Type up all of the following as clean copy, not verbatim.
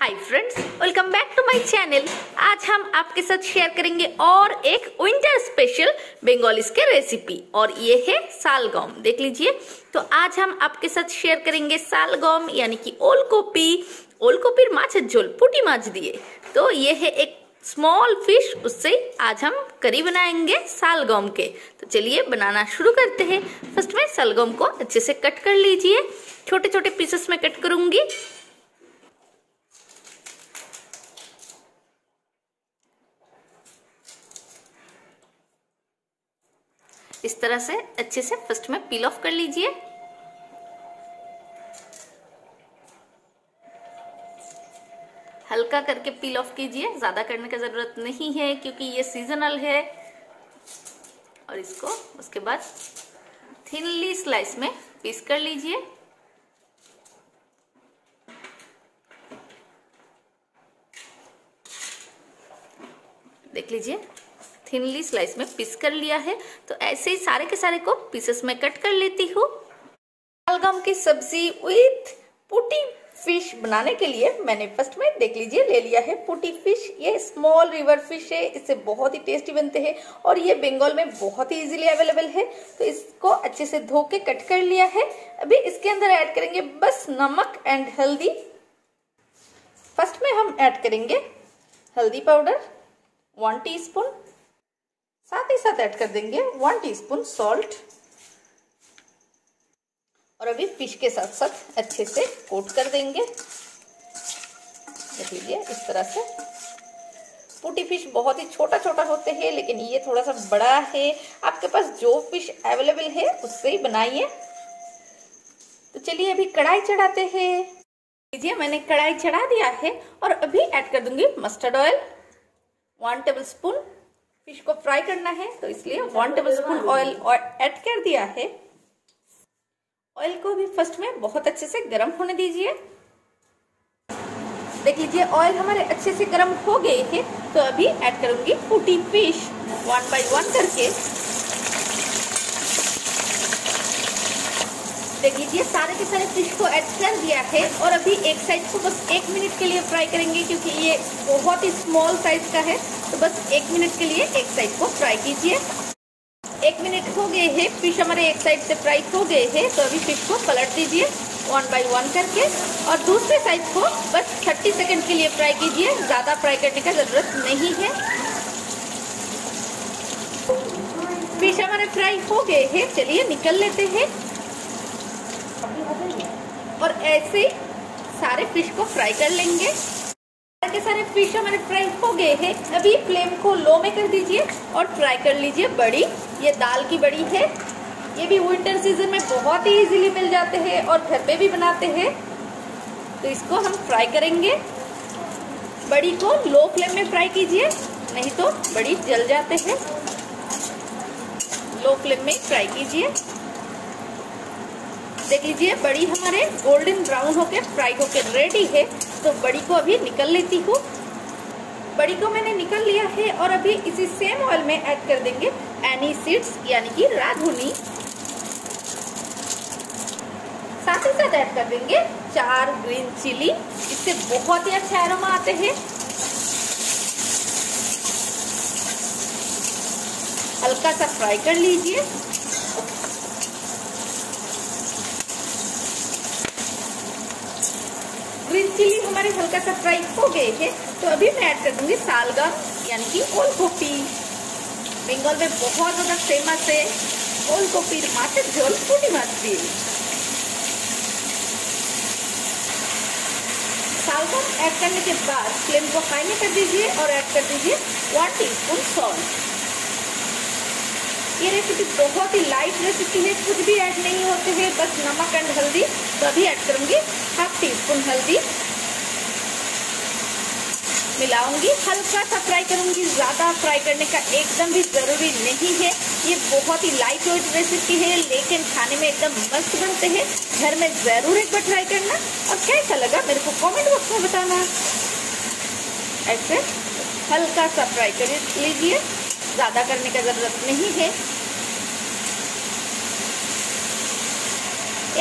Hi friends, welcome back to my channel. आज हम आपके साथ शेयर करेंगे और एक विंटर स्पेशल बंगालीज के रेसिपी, और ये है शालगम। देख लीजिए, तो आज हम आपके साथ शेयर करेंगे शालगम यानी कि ओलकोपी माछेर झोल पुटी माछ दिए। तो ये है एक स्मॉल फिश, उससे आज हम करी बनाएंगे शालगम के। तो चलिए बनाना शुरू करते हैं। फर्स्ट में शालगम को अच्छे से कट कर लीजिए, छोटे छोटे पीसेस में कट करूंगी। इस तरह से अच्छे से फर्स्ट में पील ऑफ कर लीजिए। हल्का करके पील ऑफ कीजिए, ज्यादा करने की जरूरत नहीं है क्योंकि ये सीजनल है। और इसको उसके बाद थिनली स्लाइस में पीस कर लीजिए। देख लीजिए, थिनली स्लाइस में पीस कर लिया है। तो ऐसे ही सारे के सारे को पीसेस में कट कर लेती हूँ। शालगम की सब्जी विथ पुटी फिश बनाने के लिए मैंने फर्स्ट में देख लीजिए ले लिया है पुटी फिश। ये स्मॉल रिवर फिश है, इससे बहुत ही टेस्टी बनते हैं और ये बंगाल में बहुत ही इजीली अवेलेबल है। तो इसको अच्छे से धो के कट कर लिया है। अभी इसके अंदर ऐड करेंगे बस नमक एंड हल्दी। फर्स्ट में हम ऐड करेंगे हल्दी पाउडर 1 टीस्पून, साथ ही साथ ऐड कर देंगे 1 टीस्पून सॉल्ट। और अभी फिश के साथ साथ अच्छे से कोट कर देंगे। देख लीजिए इस तरह से। पुटी फिश बहुत ही छोटा छोटा होते हैं, लेकिन ये थोड़ा सा बड़ा है। आपके पास जो फिश अवेलेबल है उससे ही बनाइए। तो चलिए अभी कढ़ाई चढ़ाते हैं। लीजिए मैंने कढ़ाई चढ़ा दिया है और अभी ऐड कर दूंगी mustard oil 1 tablespoon. Fish को फ्राई करना है तो इसलिए 1 टेबलस्पून ऑयल ऐड कर दिया है। ऑयल को भी फर्स्ट में बहुत अच्छे से गर्म होने दीजिए। देख लीजिए ऑयल हमारे अच्छे से गर्म हो गए हैं। तो अभी ऐड करूंगी पुटी फिश 1 बाय 1 करके। देख लीजिए सारे के सारे फिश को ऐड कर दिया है। और अभी एक साइड को बस 1 मिनट के लिए फ्राई करेंगे क्योंकि ये बहुत ही स्मॉल साइज का है। तो बस 1 मिनट के लिए एक साइड को फ्राई कीजिए। 1 मिनट हो गए हैं, फिश हमारे एक साइड से फ्राई हो गए हैं। तो अभी फिश को पलट दीजिए 1 बाय 1 करके और दूसरे साइड को बस 30 सेकेंड के लिए फ्राई कीजिए। ज़्यादा फ्राई करने का ज़रूरत नहीं है। फिश हमारे फ्राई हो गए हैं, चलिए निकल लेते हैं। और ऐसे ही सारे फिश को फ्राई कर लेंगे। सारे के सारे फिश हमारे फ्राई हो गए हैं। अभी फ्लेम को लो में कर दीजिए और फ्राई कर लीजिए बड़ी। ये दाल की बड़ी है, ये भी विंटर सीजन में बहुत ही इजीली मिल जाते हैं और घर पे भी बनाते हैं। तो इसको हम फ्राई करेंगे। बड़ी को लो फ्लेम में फ्राई कीजिए, नहीं तो बड़ी जल जाते हैं। लो फ्लेम में फ्राई कीजिए। देख लीजिए बड़ी हमारे गोल्डन ब्राउन होके फ्राई होके रेडी है। तो बड़ी को अभी निकल लेती हूँ। बड़ी को मैंने निकल लिया है और अभी इसी सेम ऑयल में ऐड कर देंगे एनी सीड्स यानी कि राधोनी। साथ ही साथ ऐड कर देंगे 4 ग्रीन चिली, इससे बहुत ही अच्छा एरोमा आते हैं। हल्का सा फ्राई कर लीजिए। ग्रीन चिली हमारे हल्का सा फ्राई हो गए हैं। तो अभी मैं ऐड कर दूंगी शालगम यानी कि ओलकोपी। बंगाल में बहुत ज़्यादा फेमस है ओलकोपी माछेर झोल पुटी माछ दिए। शालगम ऐड करने के बाद फ्लेम को हाई में कर दीजिए और ऐड कर दीजिए 1 टीस्पून सॉल्ट। ये रेसिपी बहुत ही लाइट रेसिपी है, कुछ भी ऐड नहीं होते हैं, बस नमक एंड हल्दी। तो अभी ऐड करूँगी 1/2 टीस्पून हल्दी, मिलाऊंगी, हल्का सा फ्राई करूंगी। ज़्यादा फ्राई करने का एकदम भी ज़रूरी नहीं है। ये बहुत ही लाइट वेट रेसिपी है, लेकिन खाने में एकदम मस्त बनते हैं। घर में ज़रूर एक बार ट्राई करना और कैसा लगा मेरे को कमेंट बॉक्स में बताना। ऐसे हल्का सा फ्राई कर लीजिए, ज़्यादा करने का ज़रूरत नहीं है।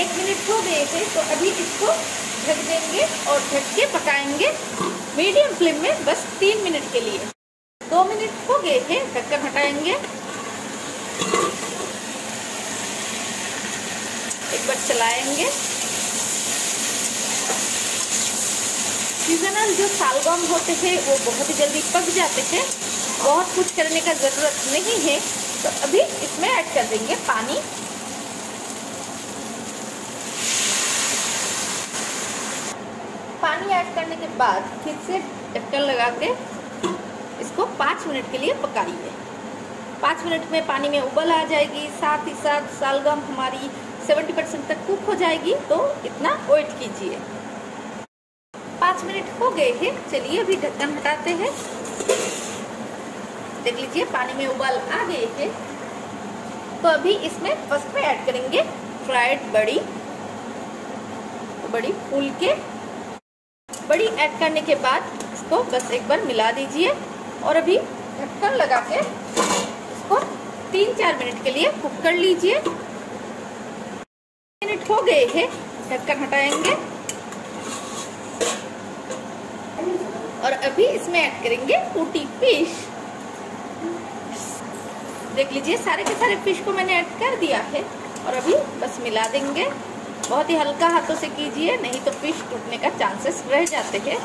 1 मिनट हो गए थे। तो अभी इसको ढक देंगे और ढक के पकाएंगे मीडियम फ्लेम में बस 3 मिनट के लिए। 2 मिनट हो गए हैं, ढक्कन हटाएंगे। एक बार चलाएंगे। सीजनल जो शालगम होते हैं वो बहुत ही जल्दी पक जाते हैं, बहुत कुछ करने का ज़रूरत नहीं है। तो अभी इसमें ऐड कर देंगे पानी। पानी ऐड करने के बाद फिर से ढक्कन लगा के इसको 5 मिनट के लिए पकाइए। 5 मिनट में पानी में उबल आ जाएगी, साथ ही साथ शालगम हमारी 70% तक कुक हो जाएगी। तो इतना वेट कीजिए। 5 मिनट हो गए हैं, चलिए अभी ढक्कन हटाते हैं। देख लीजिए पानी में उबाल आ गए हैं। तो अभी इसमें फर्स्ट में ऐड करेंगे फ्राइड बड़ी। तो बड़ी फूल के बड़ी ऐड करने के बाद इसको बस एक बार मिला दीजिए और अभी ढक्कन लगा के इसको 3-4 मिनट के लिए कुक कर लीजिए। 3 मिनट हो गए हैं, ढक्कन हटाएंगे और अभी इसमें ऐड करेंगे पुटी फिश। देख लीजिए सारे के सारे फिश को मैंने ऐड कर दिया है और अभी बस मिला देंगे। बहुत ही हल्का हाथों से कीजिए, नहीं तो फिश टूटने का चांसेस रह जाते हैं।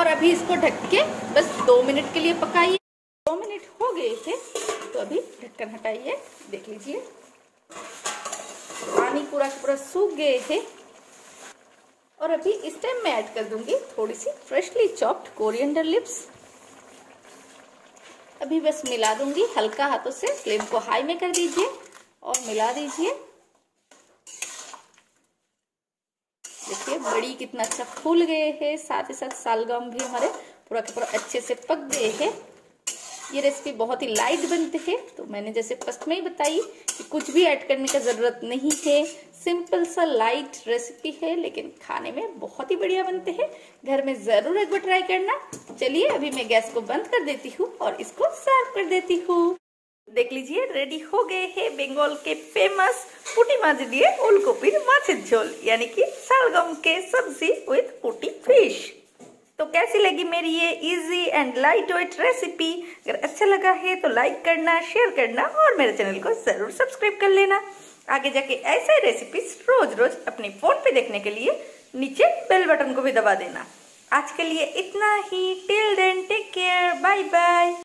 और अभी इसको ढक के बस 2 मिनट के लिए पकाइए। 2 मिनट हो गए थे, तो अभी ढक्कन हटाइए। देख लीजिए पानी पूरा पूरा सूख गए है। और अभी इस टाइम मैं ऐड कर दूंगी थोड़ी सी फ्रेशली चॉप्ड कोरिएंडर लिप्स। अभी बस मिला दूंगी हल्का हाथों से। फ्लेम को हाई में कर दीजिए और मिला दीजिए। देखिए बड़ी कितना अच्छा फूल गए हैं, साथ ही साथ शालगम भी हमारे पूरा के पूरा अच्छे से पक गए हैं। ये रेसिपी बहुत ही लाइट बनते हैं। तो मैंने जैसे फर्स्ट में ही बताई कि कुछ भी ऐड करने का ज़रूरत नहीं है। सिंपल सा लाइट रेसिपी है, लेकिन खाने में बहुत ही बढ़िया बनते हैं। घर में ज़रूर एक बार ट्राई करना। चलिए अभी मैं गैस को बंद कर देती हूँ और इसको सर्व कर देती हूँ। देख लीजिए रेडी हो गए हैं बेंगोल के फेमस पुटी माछ दिए ओलकोपी माछेर झोल, यानी कि शालगम के सब्जी विद पुटी फिश। तो कैसी लगी मेरी ये easy and light weight recipe? अगर अच्छा लगा है तो लाइक करना, शेयर करना और मेरे चैनल को जरूर सब्सक्राइब कर लेना। आगे जाके ऐसे रेसिपीज रोज रोज अपने फोन पे देखने के लिए नीचे बेल बटन को भी दबा देना। आज के लिए इतना ही। Till then take care, bye bye.